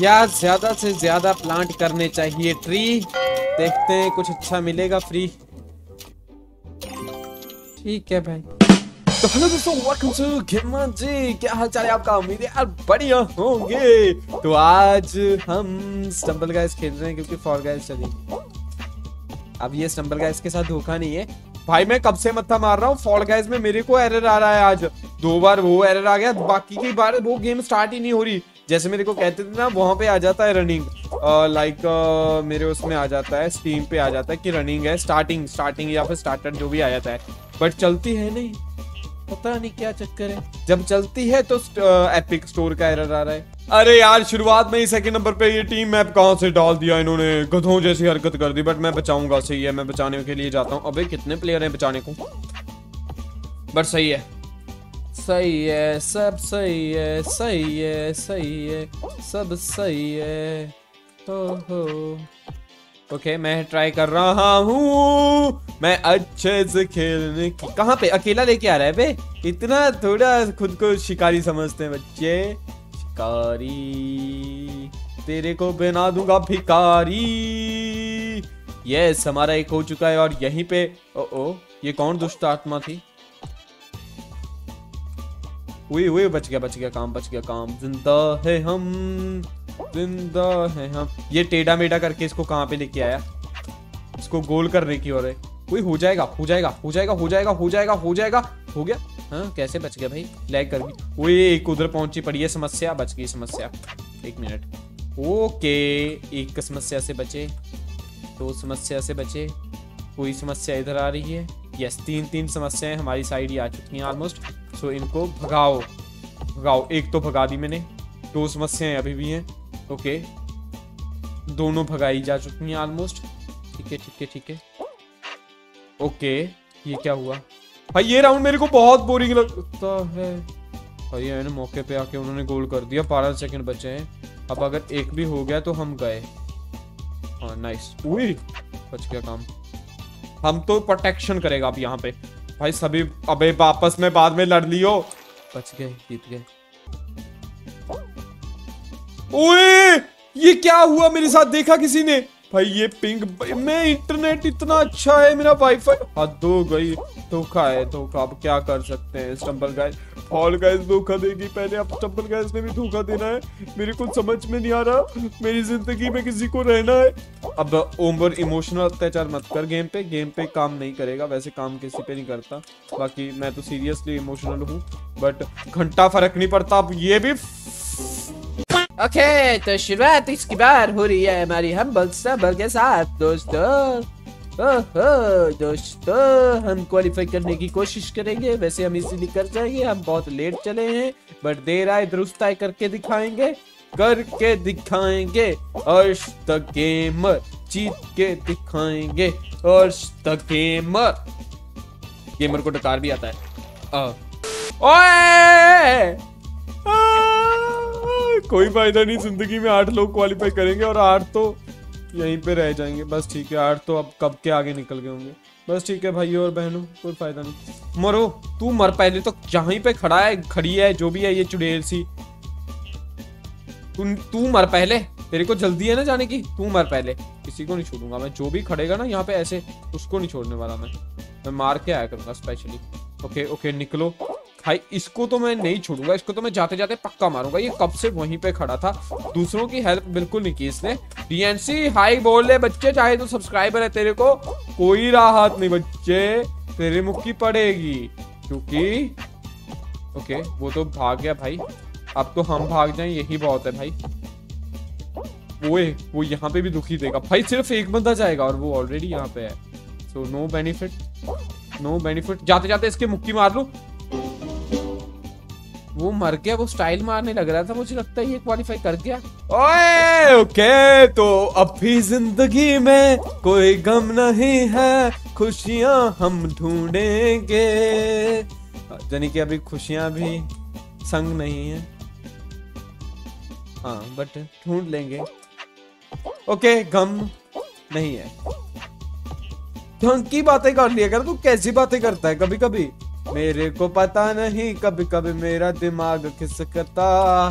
यार ज्यादा से ज्यादा प्लांट करने चाहिए ट्री। देखते हैं कुछ अच्छा मिलेगा फ्री। ठीक है भाई। तो हेलो दोस्तों, वेलकम टू गेमर जी। क्या हाल चाल है आपका? उम्मीद है आप बढ़िया होंगे। तो आज हम स्टम्बल गाइस खेल रहे हैं क्योंकि फॉल गाइस चली। अब ये स्टम्बल गाइस के साथ धोखा नहीं है भाई। मैं कब से मत्था मार रहा हूँ फॉल गाइस में, मेरे को एरर आ रहा है। आज दो बार वो एरर आ गया, बाकी की बार वो गेम स्टार्ट ही नहीं हो रही। जैसे मेरे को कहते थे ना, वहां पे आ जाता है रनिंग, लाइक मेरे उसमें आ जाता है, स्टीम पे आ जाता है कि रनिंग है, स्टार्टिंग या फिर स्टार्टर जो भी आ जाता है, बट चलती है नहीं। पता नहीं क्या चक्कर है, जब चलती है तो एपिक स्टोर का एरर आ रहा है। अरे यार, शुरुआत में ही सेकंड नंबर पे ये टीम मैप कहाँ से डाल दिया इन्होंने। गधों जैसी हरकत कर दी, बट मैं बचाऊंगा। सही है, मैं बचाने के लिए जाता हूँ। अबे कितने प्लेयर हैं बचाने को, बट सही है, सही है, सब सही है, सही है, सही है, सब सही है। तो ओके, मैं ट्राई कर रहा हूँ, मैं अच्छे से खेलने की। कहाँ पे अकेला लेके आ रहा है बे? इतना थोड़ा खुद को शिकारी समझते हैं बच्चे। कारी तेरे को बना दूंगा भिखारी। यस, हमारा एक हो चुका है। और यहीं पे ओ ये कौन दुष्ट आत्मा थी? हुई बच गया काम। जिंदा है हम, जिंदा है हम। ये टेढ़ा मेढ़ा करके इसको कहाँ पे लेके आया? इसको गोल करने की ओर है। हो जाएगा। हो गया। हाँ, कैसे बच गया भाई? लैग कर गई। वो एक उधर पहुंची पड़ी है समस्या, बच गई समस्या। एक मिनट, ओके, एक समस्या से बचे, दो समस्या से बचे, कोई समस्या इधर आ रही है। यस, तीन समस्याएं हमारी साइड ही आ चुकी हैं ऑलमोस्ट। सो इनको भगाओ। एक तो भगा दी मैंने, दो समस्याएं अभी भी हैं। ओके, दोनों भगाई जा चुकी हैं ऑलमोस्ट। ठीक है। ओके, ये क्या हुआ भाई? ये राउंड मेरे को बहुत बोरिंग लगता है भाई। मैंने मौके पे आके उन्होंने गोल कर दिया। 12 सेकंड बचे हैं। अब अगर एक भी हो गया तो हम गए। हाँ, नाइस। उई, बच गया काम। हम तो प्रोटेक्शन करेगा अब यहाँ पे भाई सभी। अबे वापस में बाद में लड़ लियो। बच गए, जीत गए। ओए, ये क्या हुआ मेरे साथ? देखा किसी ने भाई? ये पिंग में इंटरनेट इतना अच्छा है, मेरा वाईफाई हद हो गई। धोखा है। अब क्या कर सकते हैं? स्टम्बल गाइस, फॉल गाइस धोखा देगी पहले, अब स्टम्बल गाइस ने भी धोखा देना है। मेरे को समझ में नहीं आ रहा मेरी जिंदगी में किसी को रहना है। अब ओवर इमोशनल अत्याचार मत कर। गेम पे काम नहीं करेगा, वैसे काम किसी पे नहीं करता। बाकी मैं तो सीरियसली इमोशनल हूँ, बट घंटा फर्क नहीं पड़ता। अब ये भी ओके, तो शुरुआत इसकी बार हो रही है हमारी हम्बल स्टम्बल के साथ। दोस्तों हम क्वालिफाई करने की कोशिश करेंगे। वैसे हम इजीली कर जाएंगे, हम बहुत लेट चले हैं, बट देर आए दुरुस्त आए करके दिखाएंगे। और द गेमर जीत के दिखाएंगे। और द गेमर को डकार भी आता है। कोई फायदा नहीं, जिंदगी में 8 लोग क्वालिफाई करेंगे और 8 तो यहीं पे रह जाएंगे। बस ठीक है, 8 तो अब कब के आगे निकल गए होंगे। बस ठीक है भाइयों और बहनों, कोई फायदा नहीं। मरो, तू मर पहले तो। जहाँ पे खड़ी है जो भी है ये चुड़ैल सी, तू मर पहले। तेरे को जल्दी है ना जाने की, तू मर पहले। किसी को नहीं छोड़ूंगा मैं, जो भी खड़ेगा ना यहाँ पे ऐसे, उसको नहीं छोड़ने वाला मैं मार के आया करूंगा स्पेशली। ओके, निकलो भाई। इसको तो मैं नहीं छोड़ूंगा, इसको तो मैं जाते जाते पक्का मारूंगा। ये कब से वहीं पे खड़ा था, दूसरों की हेल्प बिल्कुल नहीं की इसने। डीएनसी हाई बोल ले बच्चे, चाहे तो सब्सक्राइबर है, तेरे को कोई राहत नहीं बच्चे, तेरे मुक्की पड़ेगी। क्योंकि ओके, वो तो भाग गया भाई। अब तो हम भाग जाए यही बहुत है भाई। वो यहाँ पे भी दुखी देगा भाई, सिर्फ एक बंदा जाएगा और वो ऑलरेडी यहाँ पे है। So no benefit. जाते जाते इसके मुक्की मार लो। वो मर गया, वो स्टाइल मारने लग रहा था, मुझे लगता है ये क्वालिफाई कर गया। ओए, ओके, तो अब भी जिंदगी में कोई गम नहीं है, खुशियां हम ढूंढेंगे। यानी कि अभी खुशियां भी संग नहीं है, हाँ, बट ढूंढ लेंगे। ओके, गम नहीं है। ढंग की बातें कर लिया कर, तू कैसी बातें करता है? कभी मेरे को पता नहीं, कभी मेरा दिमाग खिसकता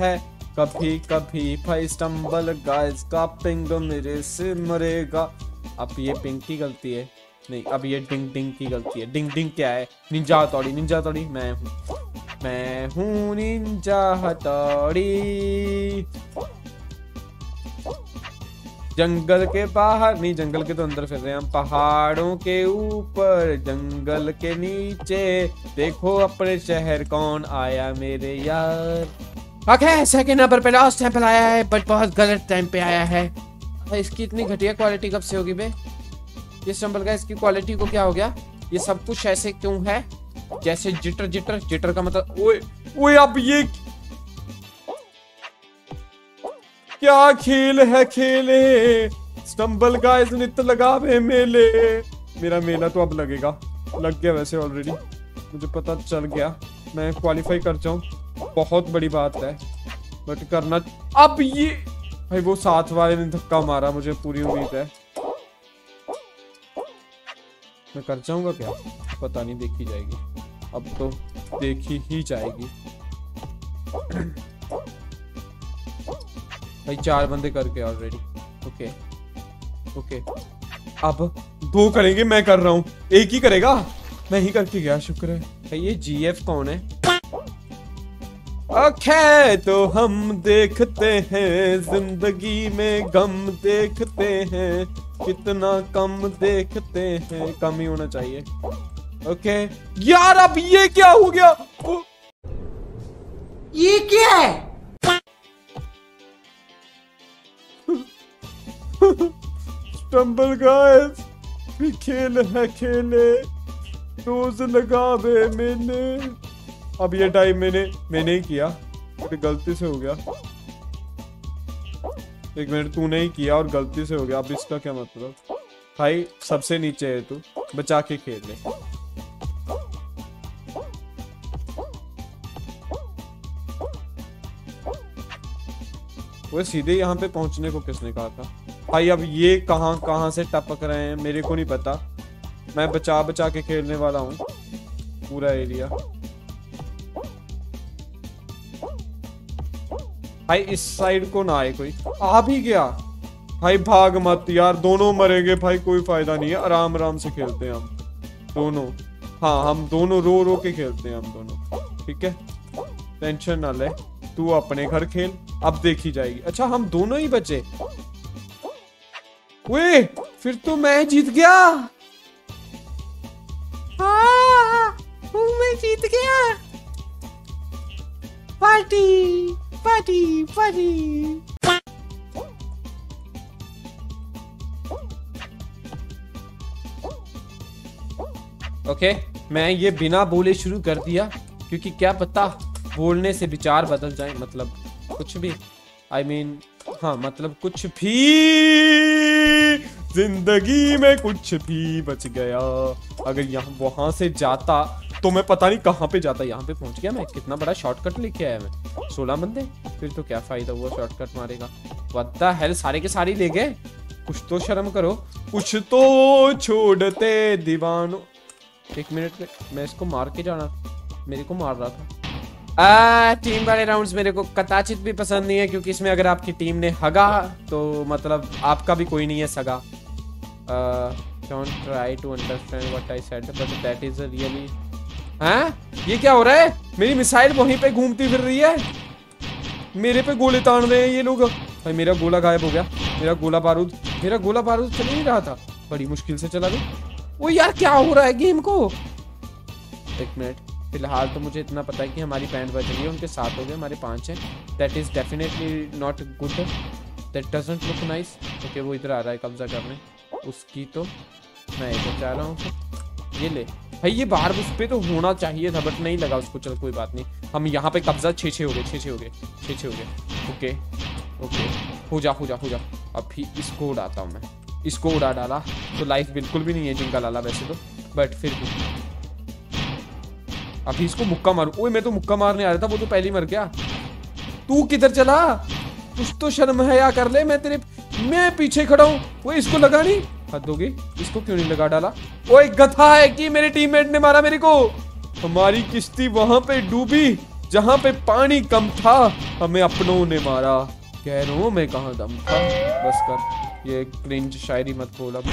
है। कभी कभी भाई स्टम्बल गाइज का पिंग मेरे से मरेगा। अब ये पिंग की गलती है नहीं, अब ये डिंग डिंग की गलती है। डिंग डिंग क्या है? निंजा हथौड़ी, निंजा हथौड़ी मैं हूँ निंजा हथौड़ी। जंगल के बाहर नहीं, जंगल के तो अंदर फिर रहे हैं हम। पहाड़ों के ऊपर जंगल के नीचे देखो अपने शहर कौन आया मेरे यार। ओके सेकंड नंबर पे लास्ट सैंपल आया है बट बहुत गलत टाइम पे आया है। इसकी इतनी घटिया क्वालिटी कब से होगी बे? ये सैंपल का इसकी क्वालिटी को क्या हो गया? ये सब कुछ ऐसे क्यों है जैसे जिटर जिटर जिटर का मतलब। ओए ओए अब ये क्या खेल है? खेले स्टम्बल गाइस नित लगावे मेले। मेरा मेला तो अब लगेगा, लग गया वैसे ऑलरेडी, मुझे पता चल गया। मैं क्वालिफाई कर जाऊं बहुत बड़ी बात है बट करना। अब ये भाई वो साथ वाले ने धक्का मारा, मुझे पूरी उम्मीद है मैं कर जाऊंगा क्या, पता नहीं, देखी जाएगी। अब तो देखी ही जाएगी भाई। चार बंदे करके ऑलरेडी। ओके ओके अब दो करेंगे, मैं कर रहा हूँ, एक ही करेगा, मैं ही करके गया, शुक्र है। भाई ये जीएफ कौन है? ओके तो हम देखते हैं जिंदगी में गम देखते हैं कितना कम देखते हैं, कम ही होना चाहिए। ओके यार अब ये क्या हो गया? ये क्या है? स्टम्बल गाइस भी खेल है खेले रोज लगावे मैंने। अब ये टाइम मैंने ही किया, तो गलती से हो गया। एक मिनट, तू नहीं किया और गलती से हो गया, अब इसका क्या मतलब भाई? सबसे नीचे है तू, बचा के खेल ले। वो सीधे यहाँ पे पहुंचने को किसने कहा था भाई? अब ये कहाँ से टपक रहे हैं मेरे को नहीं पता। मैं बचा के खेलने वाला हूँ पूरा एरिया। भाई इस साइड को ना आए कोई। आ भी गया भाई, भाग मत यार, दोनों मरेंगे भाई, कोई फायदा नहीं है। आराम आराम से खेलते हैं हम दोनों। हाँ हम दोनों रो रो के खेलते हैं हम दोनों, ठीक है? टेंशन ना ले तू, अपने घर खेल, अब देखी जाएगी। अच्छा हम दोनों ही बचे। वे फिर तो मैं जीत गया। मैं जीत गया। Party party party. ओके मैं ये बिना बोले शुरू कर दिया क्योंकि क्या पता बोलने से विचार बदल जाए, मतलब कुछ भी। I mean, हाँ मतलब कुछ भी। जिंदगी में कुछ भी बच गया। अगर यहाँ वहां से जाता तो मैं पता नहीं कहाँ पे जाता। यहाँ पे पहुंच गया मैं, कितना बड़ा शॉर्टकट लेके आया मैं। 16 बंदे, फिर तो क्या फायदा हुआ शॉर्टकट मारेगा। What the hell, सारे के सारे ले गए, कुछ तो शर्म करो, कुछ तो छोड़ते दीवानों। एक मिनट मैं इसको मार के जाना, मेरे को मार रहा था। टीम वाले राउंड्स मेरे को कदाचित भी पसंद नहीं है क्योंकि इसमें अगर आपकी टीम ने हगा तो मतलब आपका भी कोई नहीं है सगा। Don't try to understand what I said but that is really. हैं ये क्या हो रहा है? मेरी मिसाइल वहीं पे घूमती फिर रही है, मेरे पे गोले तान रहे हैं ये लोग। भाई मेरा गोला गायब हो गया, मेरा गोला बारूद चल ही नहीं रहा था, बड़ी मुश्किल से चला गया। वो यार क्या हो रहा है गेम को? एक मिनट, फिलहाल तो मुझे इतना पता है कि हमारी बैंड बच रही है, उनके 7 हो गए, हमारे 5 हैं। That is definitely not good, that doesn't look nice. Okay वो इधर आ रहा है कब्जा करने, उसकी तो मैं इधर जा रहा हूँ। ये ले भाई, ये बाहर उस पर तो होना चाहिए था बट नहीं लगा उसको। चल कोई बात नहीं, हम यहाँ पे कब्जा 6-6 हो गए। ओके ओके हो जा। अभी इसको उड़ाता हूँ मैं, इसको उड़ा डाला तो लाइफ बिल्कुल भी नहीं है जिनका लाला वैसे तो, बट फिर भी अभी इसको मुक्का मारूं। ओए मैं तो मुक्का मारने आ रहा था, वो तो पहले ही मर गया। तू किधर चला? कुछ तो शर्म है या कर ले, मैं तेरे मैं पीछे खड़ा हूँ। वो इसको लगा नहीं, हद हो गई, इसको क्यों नहीं लगा डाला? ओए गधा है कि मेरे टीममेट ने मारा मेरे को। हमारी किश्ती वहां पे डूबी जहाँ पे पानी कम था हमें अपनों ने मारा, गैरों में कहाँ दम था। बस कर ये क्रिंज शायरी मत बोल अब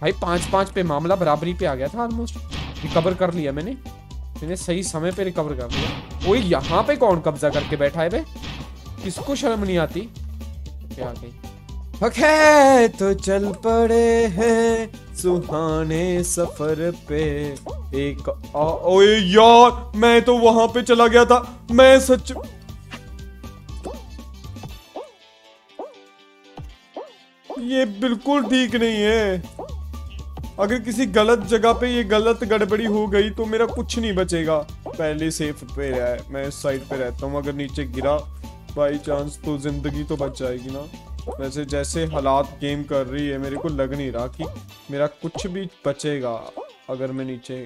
भाई। 5-5 पे मामला बराबरी पे आ गया था ऑलमोस्ट। रिकवर कर लिया मैंने सही समय पे रिकवर कर लिया। ओए यहाँ पे कौन कब्जा करके बैठा है बे, किसको शर्म नहीं आती। क्या गई ओके तो चल पड़े हैं सुहाने सफर पे एक। ओए यार मैं तो वहां पे चला गया था मैं सच। ये बिल्कुल ठीक नहीं है। अगर किसी गलत जगह पे ये गलत गड़बड़ी हो गई तो मेरा कुछ नहीं बचेगा। पहले सेफ पे रहा, मैं इस साइड पे रहता हूँ। अगर नीचे गिरा बाई चांस तो जिंदगी तो बच जाएगी ना। वैसे जैसे हालात गेम कर रही है मेरे को लग नहीं रहा कि मेरा कुछ भी बचेगा अगर मैं नीचे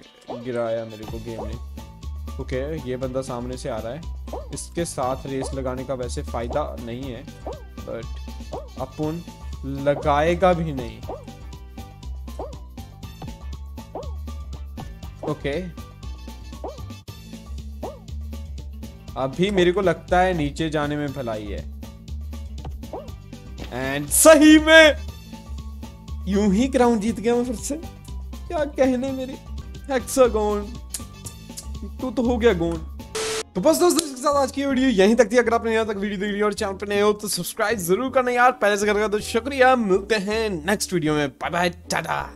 गिराया मेरे को गेम ने। ओके ये बंदा सामने से आ रहा है, इसके साथ रेस लगाने का वैसे फ़ायदा नहीं है बट अपन लगाएगा भी नहीं। ओके अभी मेरे को लगता है नीचे जाने में भलाई है। एंड सही में यूं ही ग्राउंड जीत गया मैं फिर से। क्या कहने मेरी हेक्सागोन तो हो गया गोन। तो बस दोस्तों इसके साथ आज की वीडियो यहीं तक थी। अगर आपने यहाँ तक वीडियो देख ली और चैनल पर नए हो तो सब्सक्राइब जरूर करना यार, पहले से करेगा तो शुक्रिया। मिलते हैं नेक्स्ट वीडियो में, बाय बाय टाटा।